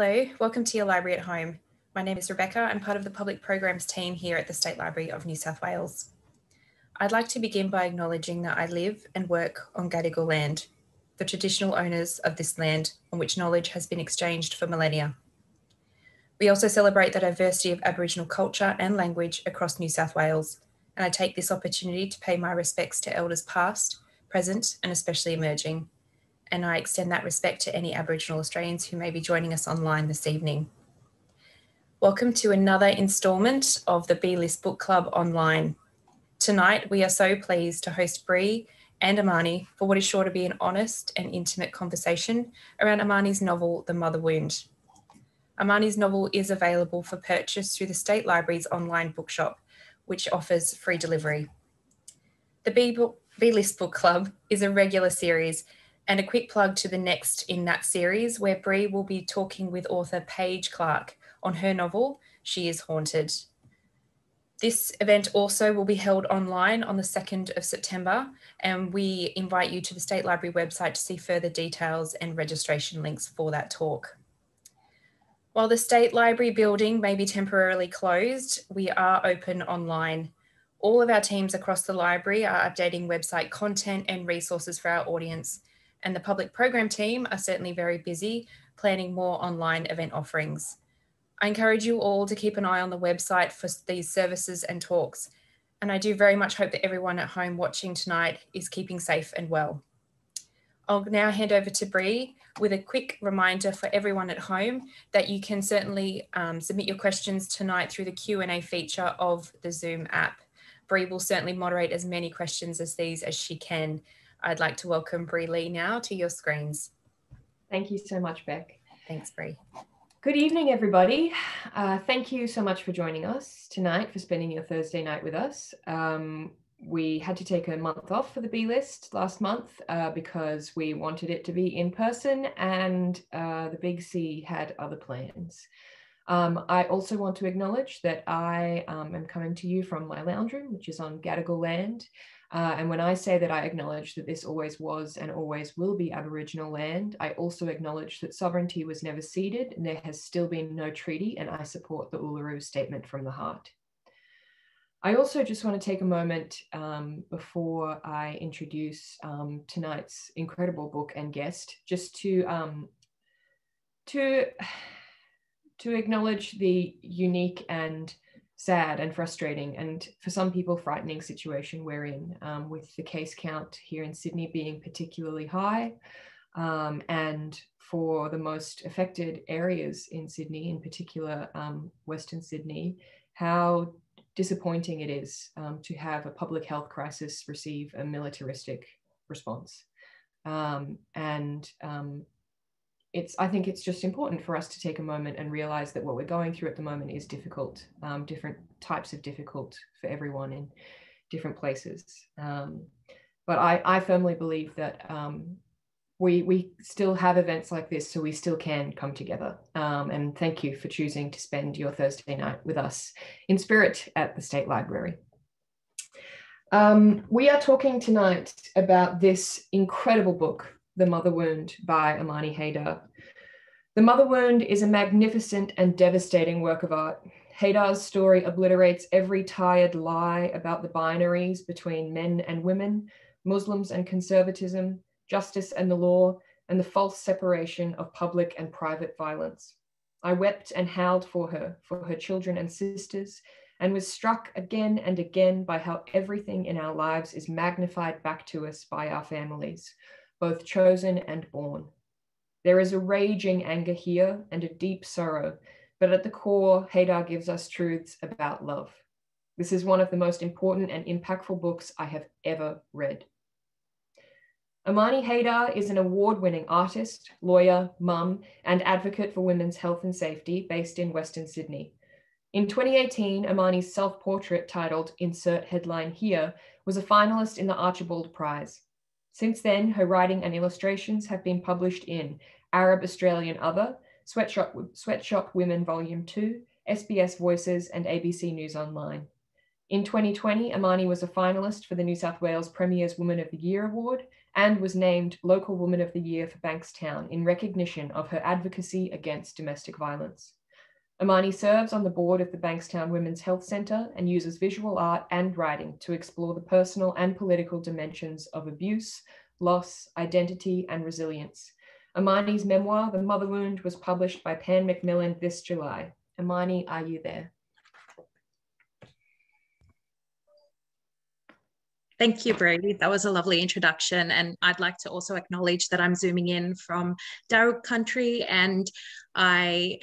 Hello, welcome to your library at home. My name is Rebecca. I'm part of the public programs team here at the State Library of New South Wales. I'd like to begin by acknowledging that I live and work on Gadigal land, the traditional owners of this land on which knowledge has been exchanged for millennia. We also celebrate the diversity of Aboriginal culture and language across New South Wales, and I take this opportunity to pay my respects to elders past, present, and especially emerging. And I extend that respect to any Aboriginal Australians who may be joining us online this evening. Welcome to another instalment of the B-List Book Club online. Tonight, we are so pleased to host Bri and Amani for what is sure to be an honest and intimate conversation around Amani's novel, The Mother Wound. Amani's novel is available for purchase through the State Library's online bookshop, which offers free delivery. The B-List Book Club is a regular series. And a quick plug to the next in that series, where Bri will be talking with author Paige Clark on her novel, She Is Haunted. This event also will be held online on the 2nd of September, and we invite you to the State Library website to see further details and registration links for that talk. While the State Library building may be temporarily closed, we are open online. All of our teams across the library are updating website content and resources for our audience. And the public program team are certainly very busy planning more online event offerings. I encourage you all to keep an eye on the website for these services and talks. And I do very much hope that everyone at home watching tonight is keeping safe and well. I'll now hand over to Bri with a quick reminder for everyone at home that you can certainly submit your questions tonight through the Q&A feature of the Zoom app. Bri will certainly moderate as many questions as these as she can. I'd like to welcome Bri Lee now to your screens. Thank you so much, Beck. Thanks, Bri. Good evening, everybody. Thank you so much for joining us tonight, for spending your Thursday night with us. We had to take a month off for the B-List last month because we wanted it to be in person, and the Big C had other plans. I also want to acknowledge that I am coming to you from my lounge room, which is on Gadigal land. And when I say that I acknowledge that this always was and always will be Aboriginal land, I also acknowledge that sovereignty was never ceded and there has still been no treaty, and I support the Uluru Statement from the Heart. I also just want to take a moment before I introduce tonight's incredible book and guest, just to acknowledge the unique and sad and frustrating and for some people frightening situation we're in, with the case count here in Sydney being particularly high, and for the most affected areas in Sydney, in particular Western Sydney, how disappointing it is to have a public health crisis receive a militaristic response. I think it's just important for us to take a moment and realize that what we're going through at the moment is difficult, different types of difficult for everyone in different places. But I firmly believe that we still have events like this, so we still can come together. And thank you for choosing to spend your Thursday night with us in spirit at the State Library. We are talking tonight about this incredible book, The Mother Wound by Amani Haydar. The Mother Wound is a magnificent and devastating work of art. Haydar's story obliterates every tired lie about the binaries between men and women, Muslims and conservatism, justice and the law, and the false separation of public and private violence. I wept and howled for her children and sisters, and was struck again and again by how everything in our lives is magnified back to us by our families, both chosen and born. There is a raging anger here and a deep sorrow, but at the core, Haydar gives us truths about love. This is one of the most important and impactful books I have ever read. Amani Haydar is an award-winning artist, lawyer, mum, and advocate for women's health and safety based in Western Sydney. In 2018, Amani's self-portrait titled Insert Headline Here was a finalist in the Archibald Prize. Since then, her writing and illustrations have been published in Arab Australian Other, Sweatshop Women Volume 2, SBS Voices, and ABC News Online. In 2020, Amani was a finalist for the New South Wales Premier's Woman of the Year Award and was named Local Woman of the Year for Bankstown in recognition of her advocacy against domestic violence. Amani serves on the board of the Bankstown Women's Health Center and uses visual art and writing to explore the personal and political dimensions of abuse, loss, identity, and resilience. Amani's memoir, The Mother Wound, was published by Pan Macmillan this July. Amani, are you there? Thank you, Bri. That was a lovely introduction. And I'd like to also acknowledge that I'm zooming in from Darug country, and I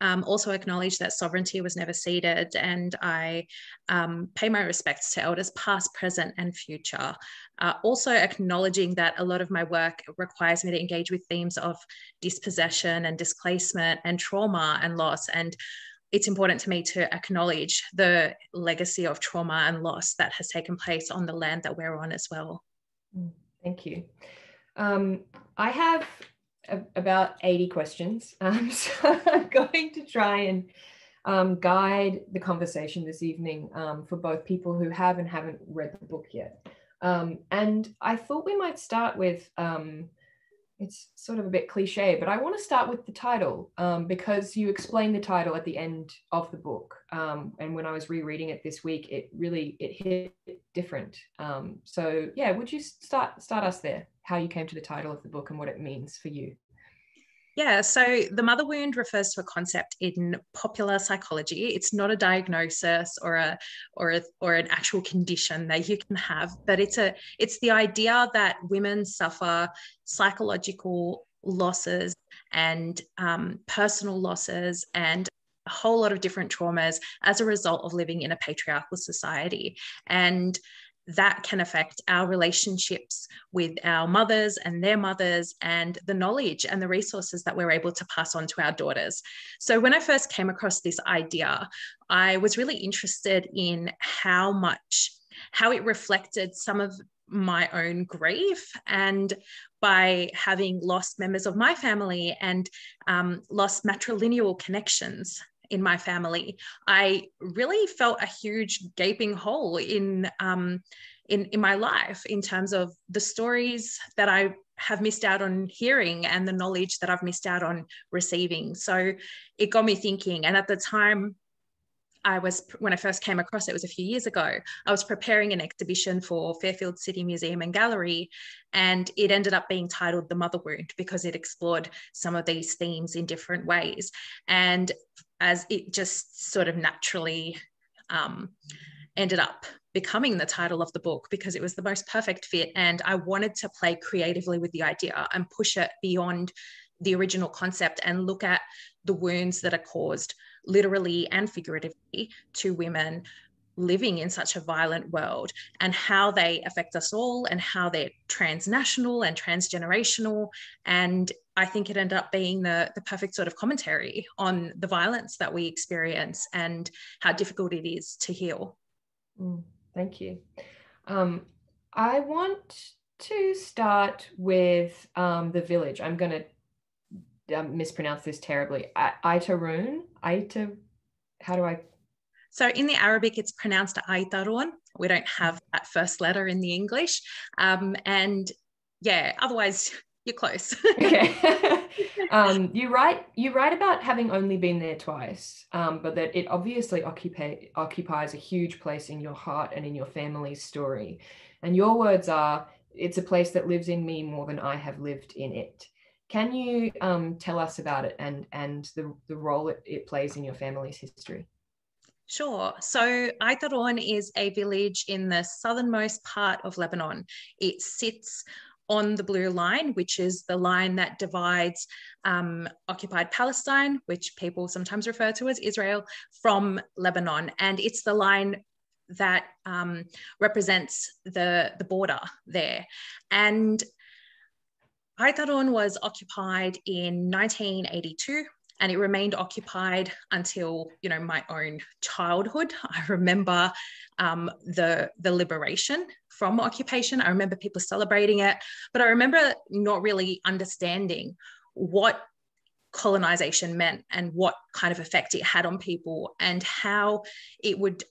also acknowledge that sovereignty was never ceded, and I pay my respects to elders past, present and future. Also acknowledging that a lot of my work requires me to engage with themes of dispossession and displacement and trauma and loss, and it's important to me to acknowledge the legacy of trauma and loss that has taken place on the land that we're on as well. Thank you. I have about 80 questions. So I'm going to try and guide the conversation this evening for both people who have and haven't read the book yet. And I thought we might start with, it's sort of a bit cliche, but I want to start with the title because you explain the title at the end of the book. And when I was rereading it this week, it hit different. So yeah, would you start us there? How you came to the title of the book and what it means for you. Yeah, so the mother wound refers to a concept in popular psychology. It's not a diagnosis or an actual condition that you can have, but it's the idea that women suffer psychological losses and personal losses and a whole lot of different traumas as a result of living in a patriarchal society, and that can affect our relationships with our mothers and their mothers and the knowledge and the resources that we're able to pass on to our daughters. So when I first came across this idea, I was really interested in how it reflected some of my own grief, and by having lost members of my family and lost matrilineal connections in my family, I really felt a huge gaping hole in my life in terms of the stories that I have missed out on hearing and the knowledge that I've missed out on receiving. So it got me thinking. And at the time, when I first came across it, was a few years ago, I was preparing an exhibition for Fairfield City Museum and Gallery, and it ended up being titled The Mother Wound because it explored some of these themes in different ways. And as it just sort of naturally ended up becoming the title of the book because it was the most perfect fit, and I wanted to play creatively with the idea and push it beyond the original concept and look at the wounds that are caused literally and figuratively to women living in such a violent world, and how they affect us all, and how they're transnational and transgenerational. And I think it ended up being the perfect sort of commentary on the violence that we experience and how difficult it is to heal. Thank you. I want to start with the village. I'm going to mispronounce this terribly. Aitaroun? How do I? So in the Arabic, it's pronounced Aitaroun. We don't have that first letter in the English. And yeah, otherwise you're close. Okay. You write about having only been there twice, but that it obviously occupies a huge place in your heart and in your family's story. And your words are, "It's a place that lives in me more than I have lived in it." Can you tell us about it and the role it plays in your family's history? Sure. So Aitaroun is a village in the southernmost part of Lebanon. It sits on the Blue Line, which is the line that divides occupied Palestine, which people sometimes refer to as Israel, from Lebanon. And it's the line that represents the border there. And Aitaroun was occupied in 1982. And it remained occupied until, you know, my own childhood. I remember the liberation from occupation. I remember people celebrating it, but I remember not really understanding what colonisation meant and what kind of effect it had on people and how it would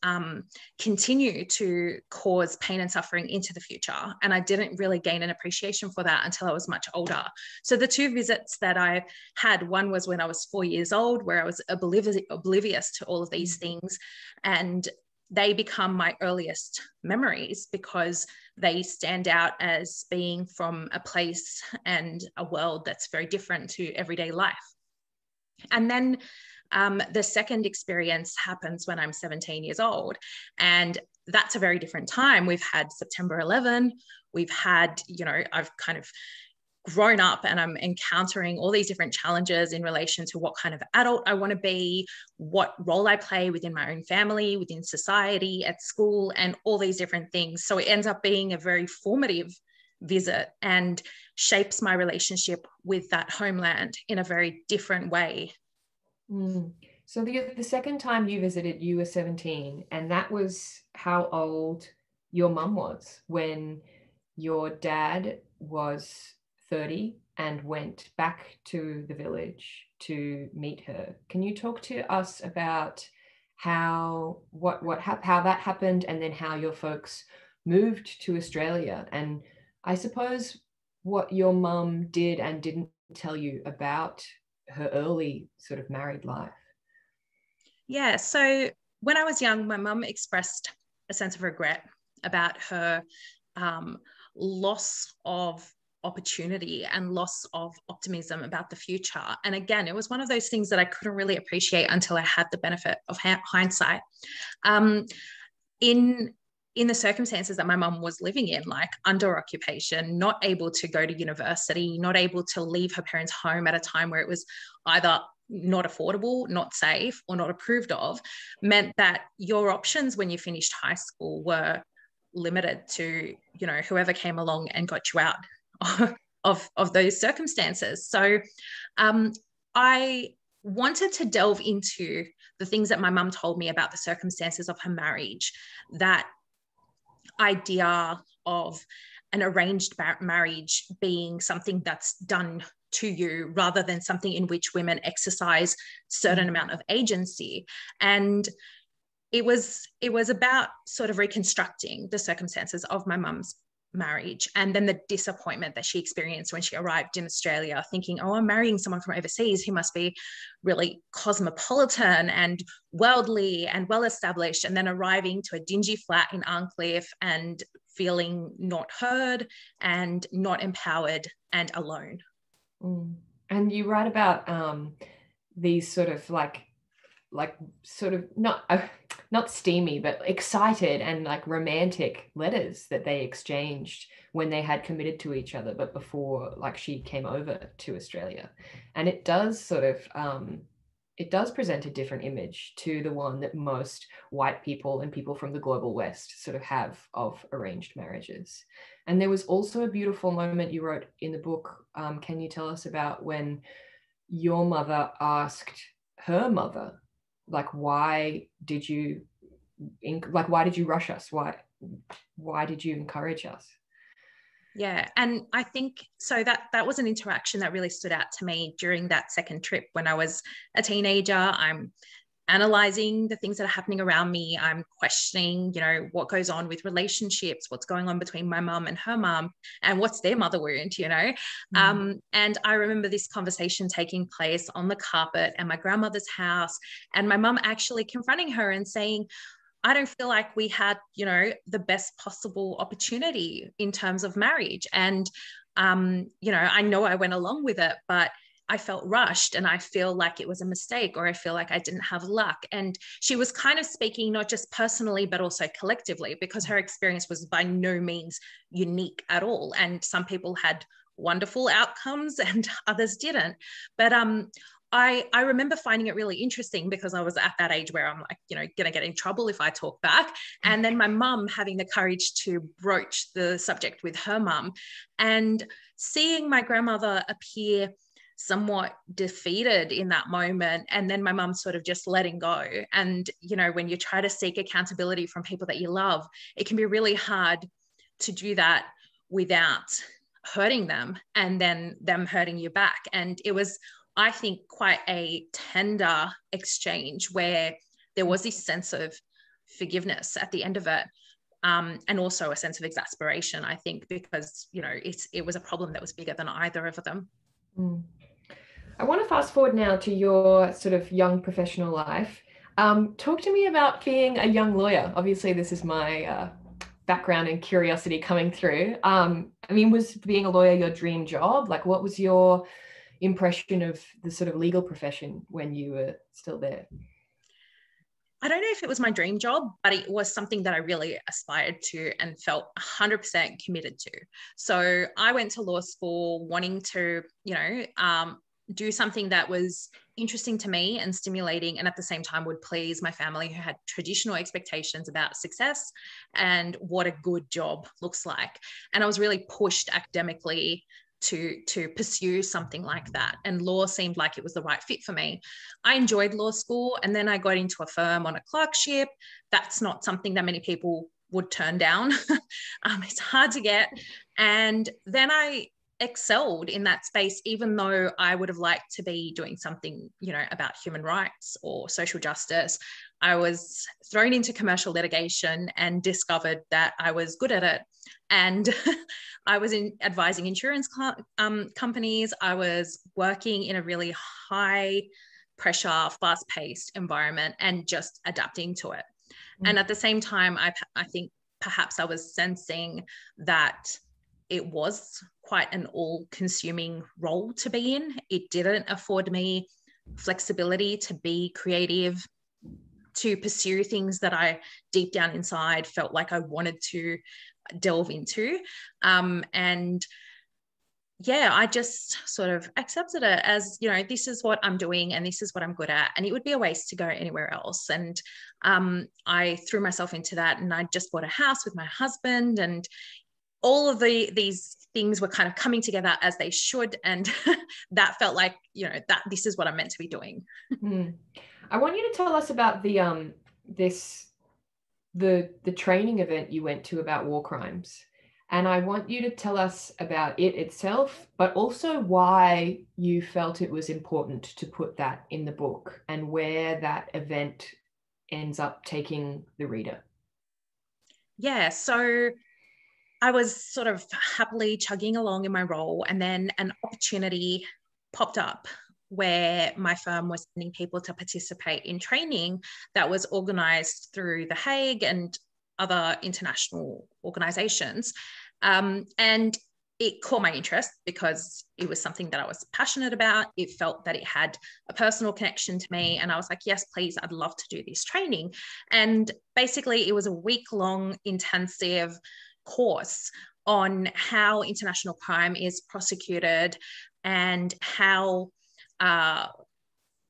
continue to cause pain and suffering into the future. And I didn't really gain an appreciation for that until I was much older. So the two visits that I had, one was when I was 4 years old, where I was oblivious to all of these things, and they become my earliest memories because they stand out as being from a place and a world that's very different to everyday life. And then the second experience happens when I'm 17 years old, and that's a very different time. We've had September 11, we've had, you know, I've kind of grown up and I'm encountering all these different challenges in relation to what kind of adult I want to be, what role I play within my own family, within society, at school, and all these different things. So it ends up being a very formative visit and shapes my relationship with that homeland in a very different way. Mm. So the second time you visited, you were 17, and that was how old your mum was when your dad was 30 and went back to the village to meet her. Can you talk to us about how that happened, and then how your folks moved to Australia, and I suppose what your mum did and didn't tell you about her early sort of married life? Yeah, so when I was young, my mum expressed a sense of regret about her loss of opportunity and loss of optimism about the future. And again, it was one of those things that I couldn't really appreciate until I had the benefit of hindsight. In the circumstances that my mum was living in, like under occupation, not able to go to university, not able to leave her parents' home at a time where it was either not affordable, not safe, or not approved of, meant that your options when you finished high school were limited to, you know, whoever came along and got you out of those circumstances. So I wanted to delve into the things that my mum told me about the circumstances of her marriage, that idea of an arranged marriage being something that's done to you rather than something in which women exercise certain amount of agency. And it was about sort of reconstructing the circumstances of my mum's marriage, and then the disappointment that she experienced when she arrived in Australia, thinking, oh, I'm marrying someone from overseas who must be really cosmopolitan and worldly and well-established, and then arriving to a dingy flat in Arncliffe and feeling not heard and not empowered and alone. Mm. And you write about these sort of like not steamy, but excited and like romantic letters that they exchanged when they had committed to each other, but before like she came over to Australia. And it does sort of, it does present a different image to the one that most white people and people from the global West sort of have of arranged marriages. And there was also a beautiful moment you wrote in the book. Can you tell us about when your mother asked her mother, like, why did you rush us? Why did you encourage us? Yeah, and I think so that was an interaction that really stood out to me during that second trip. When I was a teenager, I'm analyzing the things that are happening around me. I'm questioning, you know, what goes on with relationships, what's going on between my mum and her mum, and what's their mother wound, you know. Mm. And I remember this conversation taking place on the carpet at my grandmother's house, and my mum actually confronting her and saying, I don't feel like we had, you know, the best possible opportunity in terms of marriage. And, you know I went along with it, but I felt rushed and I feel like it was a mistake, or I feel like I didn't have luck. And she was kind of speaking not just personally, but also collectively, because her experience was by no means unique at all. And some people had wonderful outcomes and others didn't. But I remember finding it really interesting because I was at that age where I'm like, you know, going to get in trouble if I talk back. And then my mum having the courage to broach the subject with her mum, and seeing my grandmother appear somewhat defeated in that moment, and then my mum sort of just letting go. And you know, when you try to seek accountability from people that you love, it can be really hard to do that without hurting them and then them hurting you back. And it was I think, quite a tender exchange where there was this sense of forgiveness at the end of it, and also a sense of exasperation, I think, because, you know, it was a problem that was bigger than either of them. Mm. I want to fast forward now to your sort of young professional life. Talk to me about being a young lawyer. Obviously, this is my background and curiosity coming through. I mean, was being a lawyer your dream job? Like, what was your impression of the sort of legal profession when you were still there? I don't know if it was my dream job, but it was something that I really aspired to and felt 100% committed to. So I went to law school wanting to, you know, do something that was interesting to me and stimulating, and at the same time would please my family, who had traditional expectations about success and what a good job looks like. And I was really pushed academically to pursue something like that, and law seemed like it was the right fit for me. I enjoyed law school, and then I got into a firm on a clerkship. That's not something that many people would turn down. It's hard to get. And then I excelled in that space, even though I would have liked to be doing something, you know, about human rights or social justice. I was thrown into commercial litigation and discovered that I was good at it. And I was advising insurance companies. I was working in a really high pressure, fast-paced environment and just adapting to it. Mm. And at the same time, I think perhaps I was sensing that it was quite an all-consuming role to be in. It didn't afford me flexibility to be creative, to pursue things that I deep down inside felt like I wanted to delve into. And yeah, I just sort of accepted it as, you know, this is what I'm doing and this is what I'm good at, and it would be a waste to go anywhere else. And I threw myself into that, and I just bought a house with my husband, and all of these things were kind of coming together as they should. And that felt like, you know, that this is what I'm meant to be doing. Mm. I want you to tell us about the training event you went to about war crimes. And I want you to tell us about it itself, but also why you felt it was important to put that in the book and where that event ends up taking the reader. Yeah, so I was sort of happily chugging along in my role, and then an opportunity popped up where my firm was sending people to participate in training that was organised through The Hague and other international organisations. And it caught my interest because it was something that I was passionate about. It felt that it had a personal connection to me. And I was like, yes, please, I'd love to do this training. And basically it was a week-long intensive course on how international crime is prosecuted and how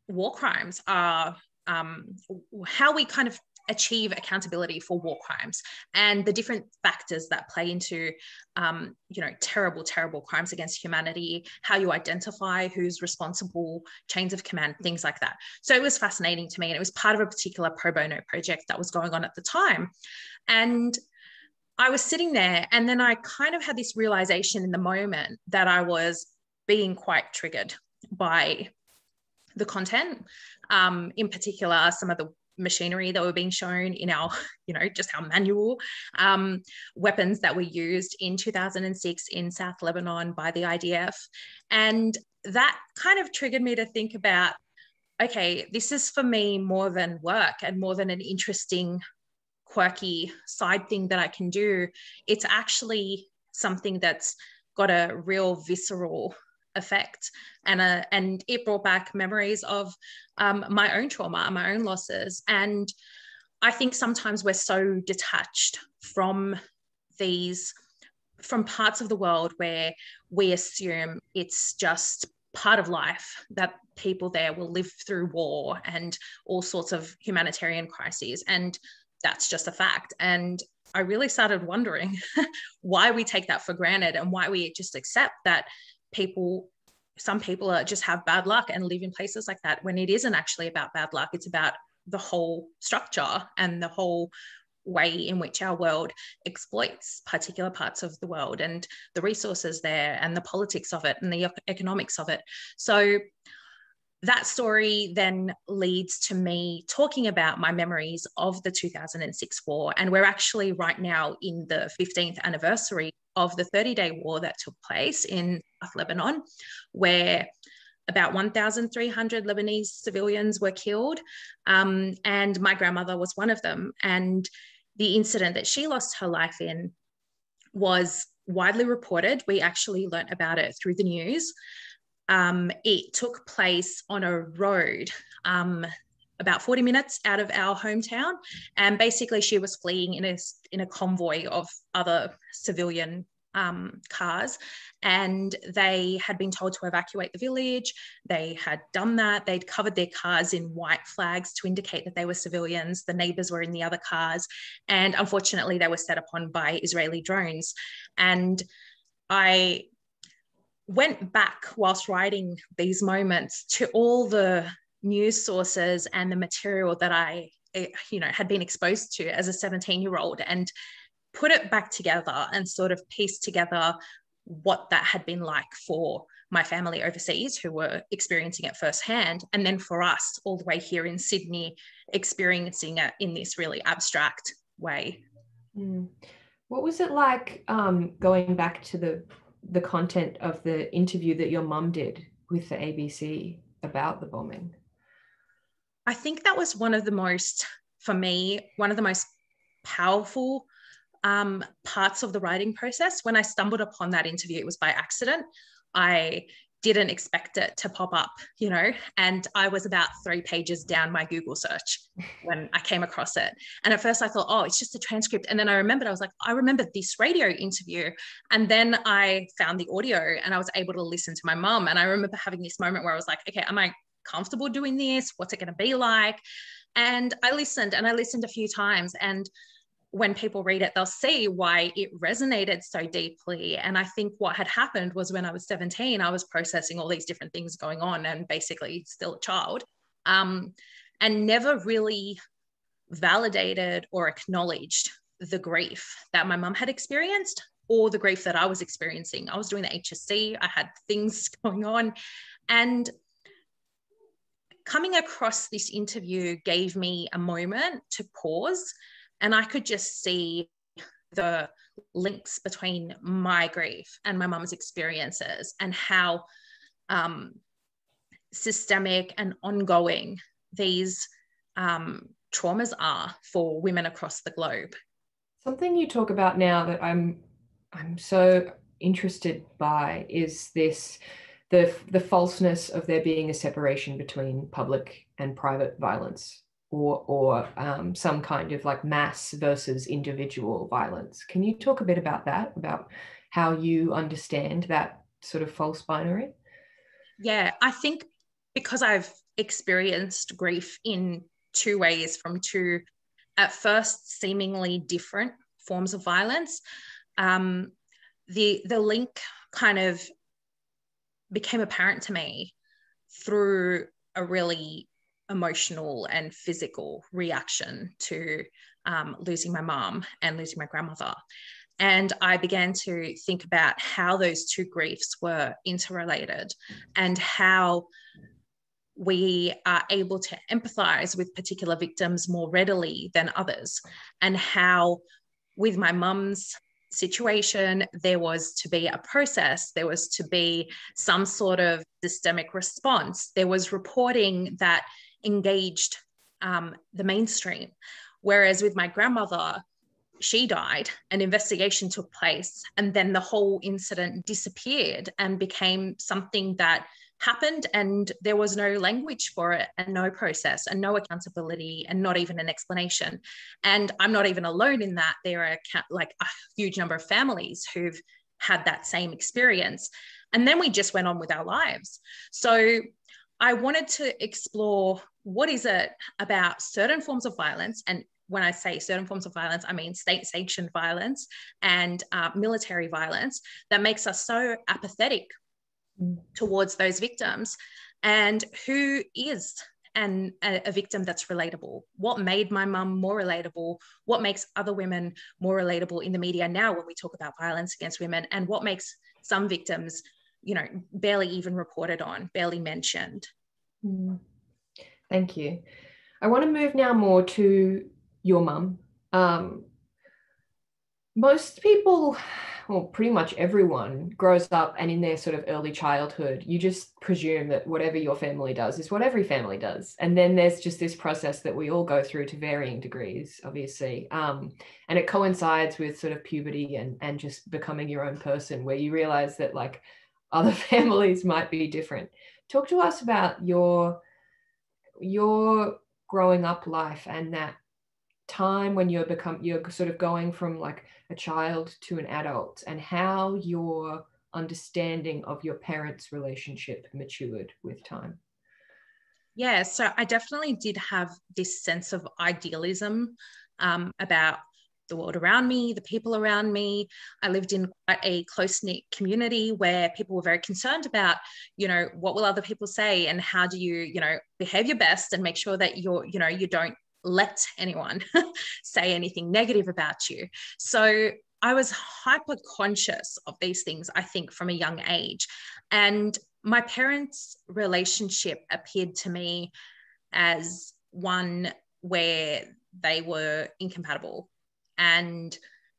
war crimes are, how we kind of achieve accountability for war crimes and the different factors that play into, you know, terrible crimes against humanity, how you identify who's responsible, chains of command, things like that. So it was fascinating to me, and it was part of a particular pro bono project that was going on at the time. And I was sitting there, and then I kind of had this realization in the moment that I was being quite triggered by the content, in particular, some of the machinery that were being shown in our, you know, just our manual, weapons that were used in 2006 in South Lebanon by the IDF. And that kind of triggered me to think about, okay, this is for me more than work and more than an interesting quirky side thing that I can do. It's actually something that's got a real visceral effect, and it brought back memories of my own trauma, my own losses. And I think sometimes we're so detached from parts of the world where we assume it's just part of life, that people there will live through war and all sorts of humanitarian crises, and that's just a fact. And I really started wondering why we take that for granted and why we just accept that some people just have bad luck and live in places like that, when it isn't actually about bad luck. It's about the whole structure and the whole way in which our world exploits particular parts of the world and the resources there and the politics of it and the economics of it. So That story then leads to me talking about my memories of the 2006 war. And we're actually right now in the 15th anniversary of the 30-day war that took place in South Lebanon, where about 1,300 Lebanese civilians were killed. And my grandmother was one of them. And the incident that she lost her life in was widely reported. We actually learnt about it through the news. It took place on a road about 40 minutes out of our hometown. And basically she was fleeing in a convoy of other civilian cars. And they had been told to evacuate the village. They had done that. They'd covered their cars in white flags to indicate that they were civilians. The neighbours were in the other cars. And unfortunately they were set upon by Israeli drones. And I went back whilst writing these moments to all the news sources and the material that I, had been exposed to as a 17-year-old, and put it back together and sort of pieced together what that had been like for my family overseas who were experiencing it firsthand, and then for us all the way here in Sydney experiencing it in this really abstract way. Mm. What was it like going back to the content of the interview that your mum did with the ABC about the bombing? I think that was one of the most powerful parts of the writing process. When I stumbled upon that interview, it was by accident. I didn't expect it to pop up, and I was about 3 pages down my Google search when I came across it. And at first I thought, oh, it's just a transcript. And then I remembered, I was like, I remember this radio interview. And then I found the audio and I was able to listen to my mum. And I remember having this moment where I was like, okay, am I comfortable doing this? What's it going to be like? And I listened a few times. And when people read it, they'll see why it resonated so deeply. And I think what had happened was when I was 17, I was processing all these different things going on and basically still a child, and never really validated or acknowledged the grief that my mum had experienced or the grief that I was experiencing. I was doing the HSC, I had things going on, and coming across this interview gave me a moment to pause. And I could just see the links between my grief and my mum's experiences, and how systemic and ongoing these traumas are for women across the globe. Something you talk about now that I'm so interested by is this, the falseness of there being a separation between public and private violence, or some kind of like mass versus individual violence. Can you talk a bit about that, about how you understand that sort of false binary? Yeah, I think because I've experienced grief in 2 ways from 2, at first, seemingly different forms of violence, the link kind of became apparent to me through a really emotional and physical reaction to losing my mom and losing my grandmother. And I began to think about how those 2 griefs were interrelated and how we are able to empathize with particular victims more readily than others, and how with my mum's situation, there was to be a process, there was to be some sort of systemic response, there was reporting that engaged the mainstream. Whereas with my grandmother, she died, an investigation took place, and then the whole incident disappeared and became something that happened, and there was no language for it, and no process, and no accountability, and not even an explanation. And I'm not even alone in that. There are like a huge number of families who've had that same experience. And then we just went on with our lives. So I wanted to explore, what is it about certain forms of violence? And when I say certain forms of violence, I mean state-sanctioned violence and military violence that makes us so apathetic towards those victims. And who is a victim that's relatable? What made my mum more relatable? What makes other women more relatable in the media now when we talk about violence against women? And what makes some victims, barely even reported on, barely mentioned? Thank you. I want to move now more to your mum. Most people, well, pretty much everyone grows up and in their sort of early childhood, you just presume that whatever your family does is what every family does. And then there's just this process that we all go through to varying degrees, obviously. And it coincides with sort of puberty and just becoming your own person, where you realize that like other families might be different. Talk to us about your growing up life and that time when you're sort of going from like a child to an adult, and how your understanding of your parents' relationship matured with time. Yeah, so I definitely did have this sense of idealism about the world around me, the people around me. I lived in quite a close-knit community where people were very concerned about, you know, what will other people say, and how do you, you know, behave your best and make sure that you're, you know, you don't let anyone say anything negative about you. So I was hyper conscious of these things, I think, from a young age. And my parents' relationship appeared to me as one where they were incompatible. And,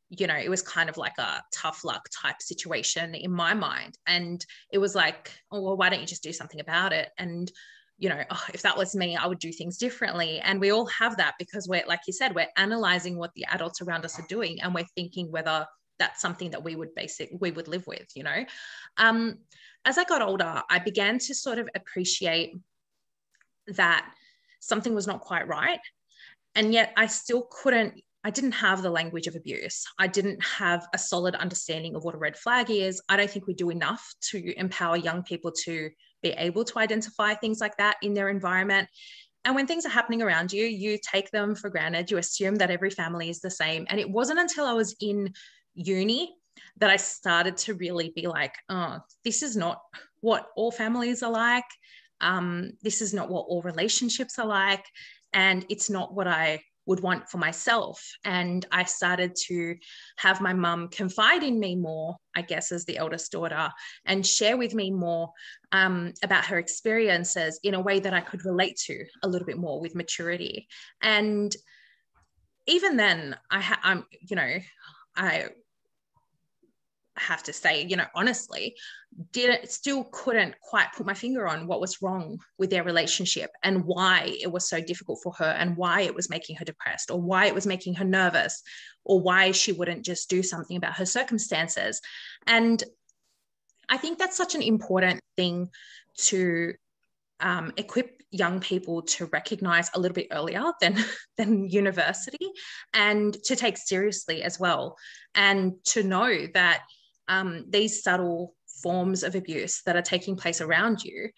you know, it was kind of like a tough luck type situation in my mind. And it was like, oh, well, why don't you just do something about it? And, you know, oh, if that was me, I would do things differently. And we all have that because we're, like you said, we're analyzing what the adults around us are doing, and we're thinking whether that's something that we would live with, you know. As I got older, I began to sort of appreciate that something was not quite right. And yet I didn't have the language of abuse. I didn't have a solid understanding of what a red flag is. I don't think we do enough to empower young people to be able to identify things like that in their environment. And when things are happening around you, you take them for granted. You assume that every family is the same. And it wasn't until I was in uni that I started to really be like, oh, this is not what all families are like. This is not what all relationships are like. And it's not what I would want for myself. And I started to have my mum confide in me more, I guess, as the eldest daughter, and share with me more about her experiences in a way that I could relate to a little bit more with maturity. And even then, I have to say, you know, honestly, still couldn't quite put my finger on what was wrong with their relationship and why it was so difficult for her, and why it was making her depressed, or why it was making her nervous, or why she wouldn't just do something about her circumstances. And I think that's such an important thing to equip young people to recognize a little bit earlier than university, and to take seriously as well, and to know that these subtle forms of abuse that are taking place around you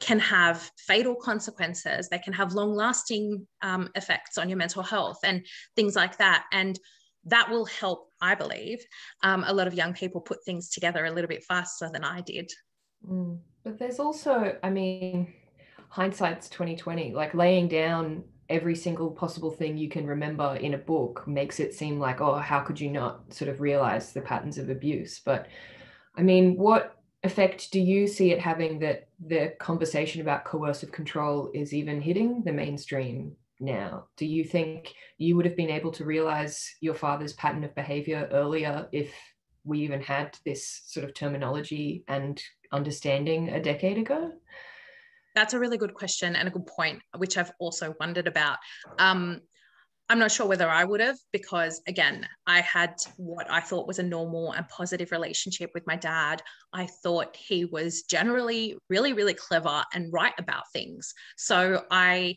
can have fatal consequences. They can have long-lasting effects on your mental health and things like that. And that will help, I believe, a lot of young people put things together a little bit faster than I did. But there's also, I mean, hindsight's 2020, like laying down every single possible thing you can remember in a book makes it seem like, oh, how could you not sort of realize the patterns of abuse? But I mean, what effect do you see it having that the conversation about coercive control is even hitting the mainstream now? Do you think you would have been able to realize your father's pattern of behavior earlier if we even had this sort of terminology and understanding a decade ago? That's a really good question and a good point, which I've also wondered about. I'm not sure whether I would have, because again, I had what I thought was a normal and positive relationship with my dad. I thought he was generally really, really clever and right about things. So I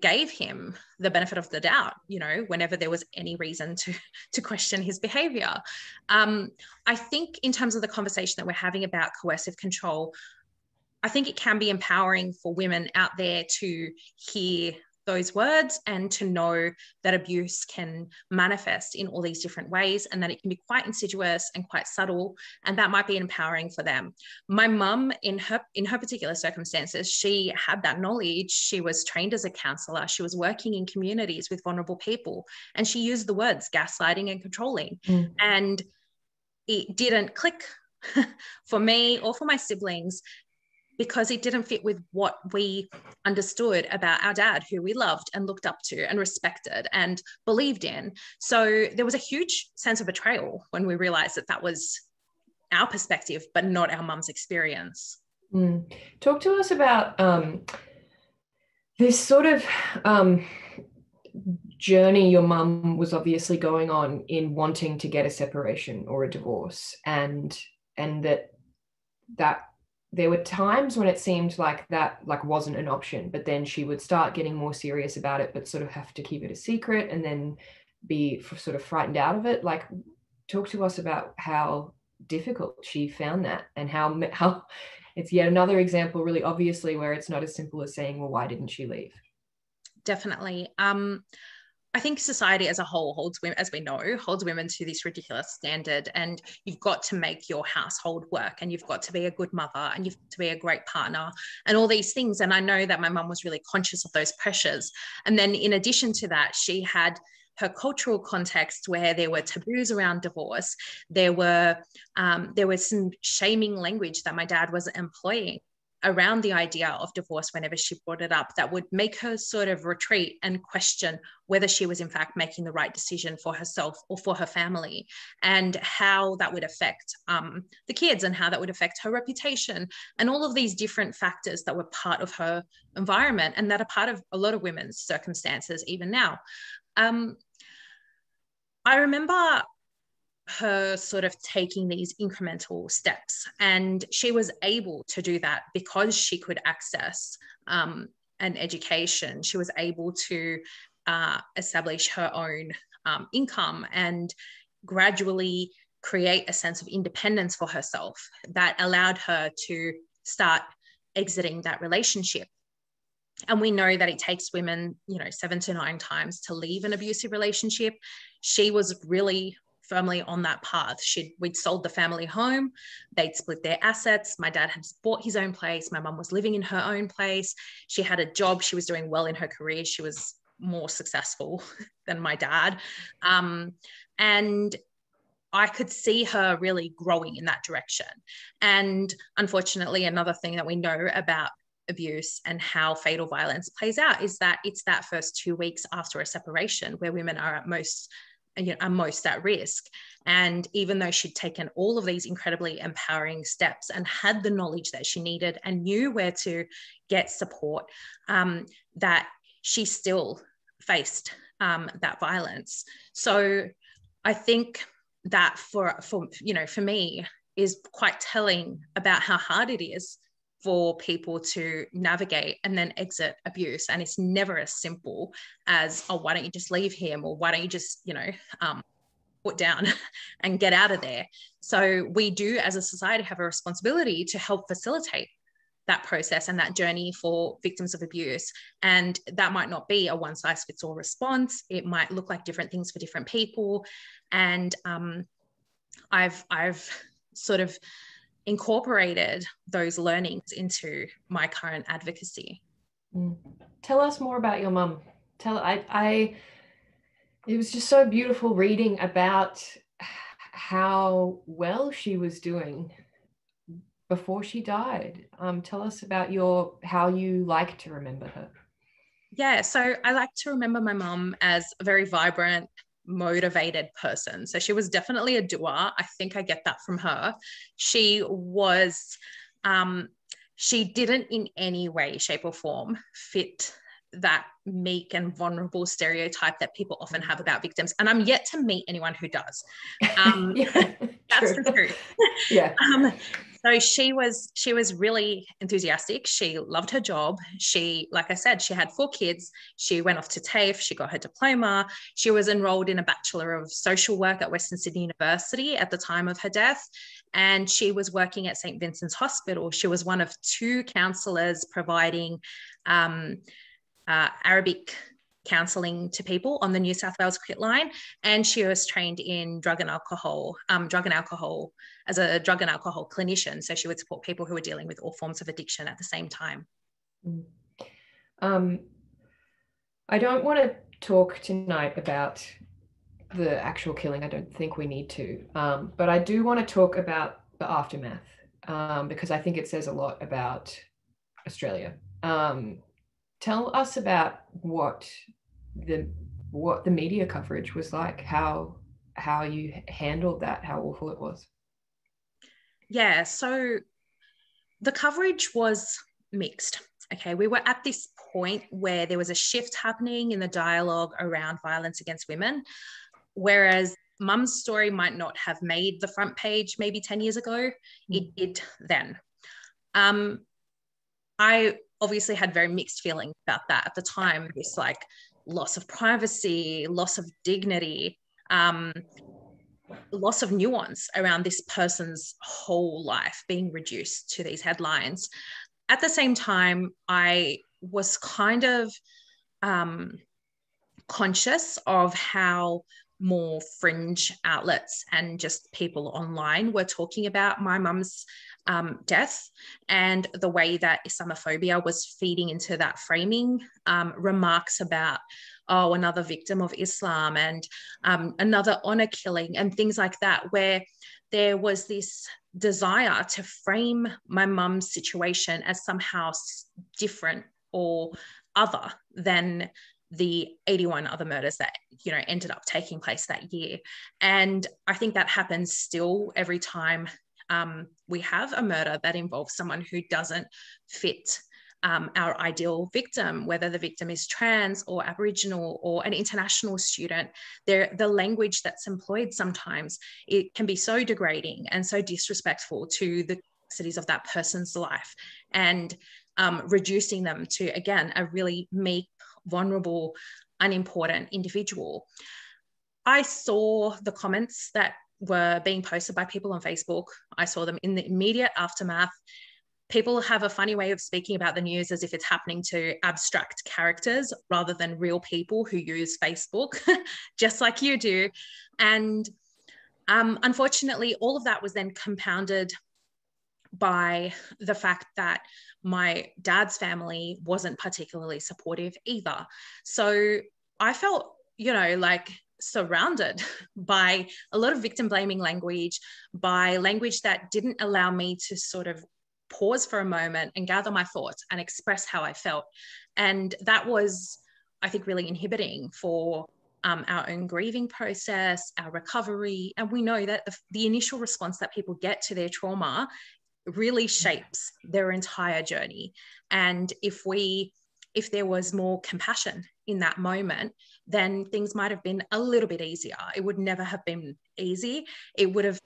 gave him the benefit of the doubt, you know, whenever there was any reason to question his behavior. I think in terms of the conversation that we're having about coercive control, I think it can be empowering for women out there to hear those words and to know that abuse can manifest in all these different ways, and that it can be quite insidious and quite subtle, and that might be empowering for them. My mum, in her particular circumstances, she had that knowledge. She was trained as a counsellor. She was working in communities with vulnerable people, and she used the words gaslighting and controlling, and it didn't click for me or for my siblings because it didn't fit with what we understood about our dad, who we loved and looked up to and respected and believed in. So there was a huge sense of betrayal when we realized that that was our perspective, but not our mum's experience. Mm. Talk to us about this sort of journey your mum was obviously going on in wanting to get a separation or a divorce, and that there were times when it seemed like that wasn't an option, but then she would start getting more serious about it, but sort of have to keep it a secret and then be sort of frightened out of it. Like, talk to us about how difficult she found that, and how it's yet another example, really obviously, where it's not as simple as saying, well, why didn't she leave? Definitely. I think society as a whole holds women, as we know, holds women to this ridiculous standard, and you've got to make your household work, and you've got to be a good mother, and you've got to be a great partner, and all these things. And I know that my mum was really conscious of those pressures. And then in addition to that, she had her cultural context where there were taboos around divorce. There was some shaming language that my dad was employing around the idea of divorce whenever she brought it up, that would make her sort of retreat and question whether she was in fact making the right decision for herself or for her family, and how that would affect the kids, and how that would affect her reputation, and all of these different factors that were part of her environment and that are part of a lot of women's circumstances even now. I remember her sort of taking these incremental steps, and she was able to do that because she could access an education. She was able to establish her own income and gradually create a sense of independence for herself that allowed her to start exiting that relationship. And we know that it takes women, 7 to 9 times to leave an abusive relationship. She was really firmly on that path. We'd sold the family home, they'd split their assets. My dad had bought his own place. My mum was living in her own place. She had a job. She was doing well in her career. She was more successful than my dad. And I could see her really growing in that direction. And unfortunately, another thing that we know about abuse and how fatal violence plays out is that it's that first 2 weeks after a separation where women are at most at risk. And even though she'd taken all of these incredibly empowering steps and had the knowledge that she needed and knew where to get support, that she still faced that violence. So I think that for me is quite telling about how hard it is for people to navigate and then exit abuse. And it's never as simple as, oh, why don't you just leave him? Or why don't you just, put down and get out of there? So we do as a society have a responsibility to help facilitate that process and that journey for victims of abuse. And that might not be a one-size-fits-all response. It might look like different things for different people. And I've sort of incorporated those learnings into my current advocacy. Tell us more about your mum. It was just so beautiful reading about how well she was doing before she died. Tell us about how you like to remember her. Yeah, so I like to remember my mum as a very vibrant, motivated person. So she was definitely a doer. I think I get that from her. She was, she didn't in any way, shape or form fit that meek and vulnerable stereotype that people often have about victims. And I'm yet to meet anyone who does. Yeah, that's true. The truth. Yeah. So she was really enthusiastic. She loved her job. She, like I said, she had 4 kids. She went off to TAFE. She got her diploma. She was enrolled in a Bachelor of Social Work at Western Sydney University at the time of her death. And she was working at St Vincent's Hospital. She was one of 2 counsellors providing Arabic counselling to people on the New South Wales Quit line, and she was trained in drug and alcohol as a drug and alcohol clinician, so she would support people who were dealing with all forms of addiction at the same time. I don't want to talk tonight about the actual killing, I don't think we need to, but I do want to talk about the aftermath, because I think it says a lot about Australia. Tell us about what the media coverage was like, how you handled that, how awful it was. Yeah, so the coverage was mixed. Okay, we were at this point where there was a shift happening in the dialogue around violence against women, whereas Mum's story might not have made the front page maybe 10 years ago, it did then. I obviously had very mixed feelings about that at the time, this like loss of privacy, loss of dignity, loss of nuance around this person's whole life being reduced to these headlines. At the same time, I was kind of conscious of how more fringe outlets and just people online were talking about my mum's death, and the way that Islamophobia was feeding into that framing, remarks about, oh, another victim of Islam and another honour killing and things like that, where there was this desire to frame my mum's situation as somehow different or other than the 81 other murders that, you know, ended up taking place that year. And I think that happens still every time we have a murder that involves someone who doesn't fit our ideal victim, whether the victim is trans or Aboriginal or an international student. The language that's employed sometimes, it can be so degrading and so disrespectful to the complexities of that person's life, and reducing them to, again, a really meek, vulnerable, unimportant individual. I saw the comments that were being posted by people on Facebook. I saw them in the immediate aftermath. People have a funny way of speaking about the news as if it's happening to abstract characters rather than real people who use Facebook, just like you do. And unfortunately, all of that was then compounded by the fact that my dad's family wasn't particularly supportive either. So I felt, you know, like surrounded by a lot of victim blaming language, by language that didn't allow me to sort of pause for a moment and gather my thoughts and express how I felt. And that was, I think, really inhibiting for our own grieving process, our recovery. And we know that the initial response that people get to their trauma really shapes their entire journey. And if there was more compassion in that moment, then things might have been a little bit easier. It would never have been easy. It would have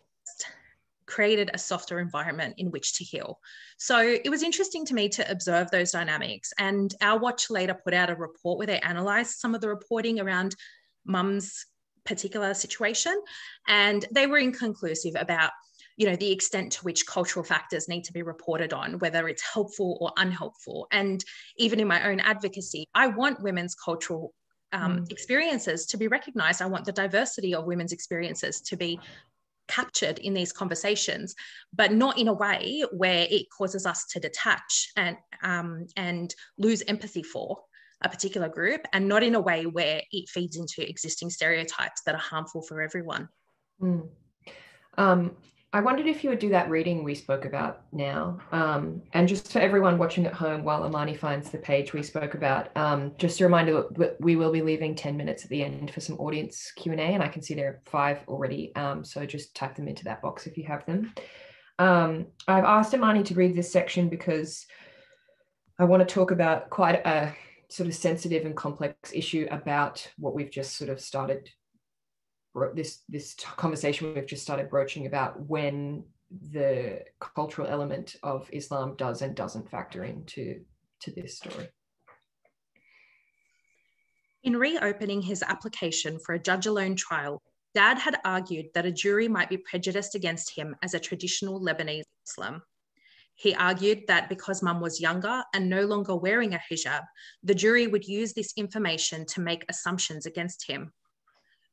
created a softer environment in which to heal. So it was interesting to me to observe those dynamics. And our watch later put out a report where they analysed some of the reporting around Mum's particular situation. And they were inconclusive about, you know, the extent to which cultural factors need to be reported on, whether it's helpful or unhelpful. And even in my own advocacy, I want women's cultural experiences to be recognised. I want the diversity of women's experiences to be captured in these conversations, but not in a way where it causes us to detach and lose empathy for a particular group, and not in a way where it feeds into existing stereotypes that are harmful for everyone. I wondered if you would do that reading we spoke about now, and just for everyone watching at home while Amani finds the page we spoke about, just a reminder that we will be leaving 10 minutes at the end for some audience Q&A, and I can see there are 5 already, so just type them into that box if you have them. I've asked Amani to read this section because I want to talk about quite a sort of sensitive and complex issue about what we've just sort of started this conversation we've just started broaching about when the cultural element of Islam does and doesn't factor into this story. In reopening his application for a judge-alone trial, Dad had argued that a jury might be prejudiced against him as a traditional Lebanese Muslim. He argued that because Mum was younger and no longer wearing a hijab, the jury would use this information to make assumptions against him.